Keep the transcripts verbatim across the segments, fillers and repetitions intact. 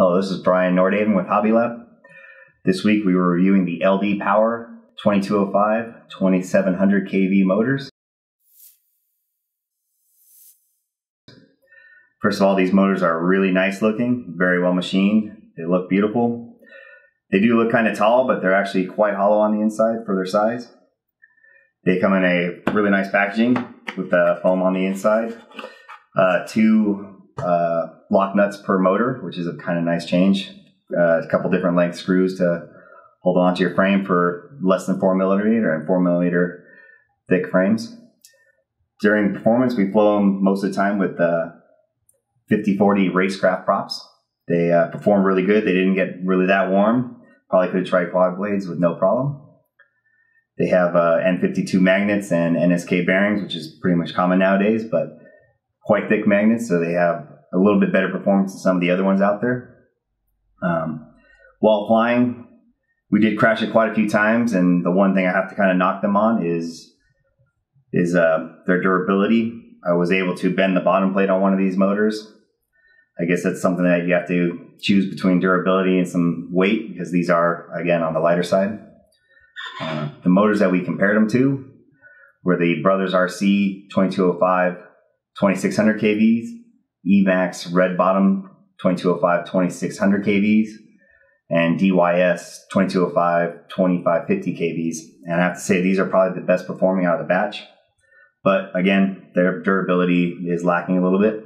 Hello, this is Brian Nordaven with Hobby Lab. This week we were reviewing the L D Power twenty-two oh five twenty-seven hundred K V motors. First of all, these motors are really nice looking, very well machined. They look beautiful. They do look kind of tall, but they're actually quite hollow on the inside for their size. They come in a really nice packaging with the foam on the inside. Uh, two Uh, lock nuts per motor, which is a kind of nice change. Uh, a couple different length screws to hold on to your frame for less than four millimeter and four millimeter thick frames. During performance, we flow them most of the time with the fifty forty Racekraft props. They uh, perform really good. They didn't get really that warm. Probably could have tried quad blades with no problem. They have uh, N fifty-two magnets and N S K bearings, which is pretty much common nowadays, but quite thick magnets, so they have a little bit better performance than some of the other ones out there. Um, while flying, we did crash it quite a few times, and the one thing I have to kind of knock them on is is uh, their durability. I was able to bend the bottom plate on one of these motors. I guess that's something that you have to choose between durability and some weight, because these are, again, on the lighter side. Uh, the motors that we compared them to were the Brothers R C twenty-two oh five twenty-six hundred K Vs, Emax Red Bottom twenty-two oh five twenty-six hundred K Vs, and D Y S twenty-two oh five twenty-five fifty K Vs. And I have to say, these are probably the best performing out of the batch. But again, their durability is lacking a little bit.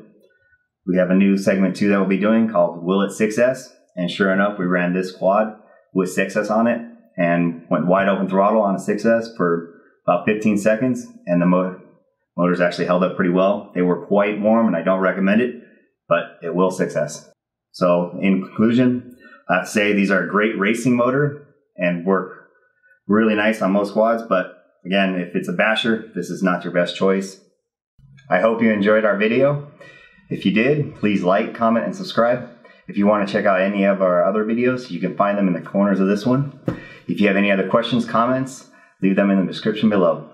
We have a new segment two that we'll be doing called Will It six S? And sure enough, we ran this quad with six S on it and went wide open throttle on a six S for about fifteen seconds, and the motor Motors actually held up pretty well. They were quite warm, and I don't recommend it, but it will six S. So in conclusion, I have to say these are a great racing motor and work really nice on most quads, but again, if it's a basher, this is not your best choice. I hope you enjoyed our video. If you did, please like, comment, and subscribe. If you want to check out any of our other videos, you can find them in the corners of this one. If you have any other questions, comments, leave them in the description below.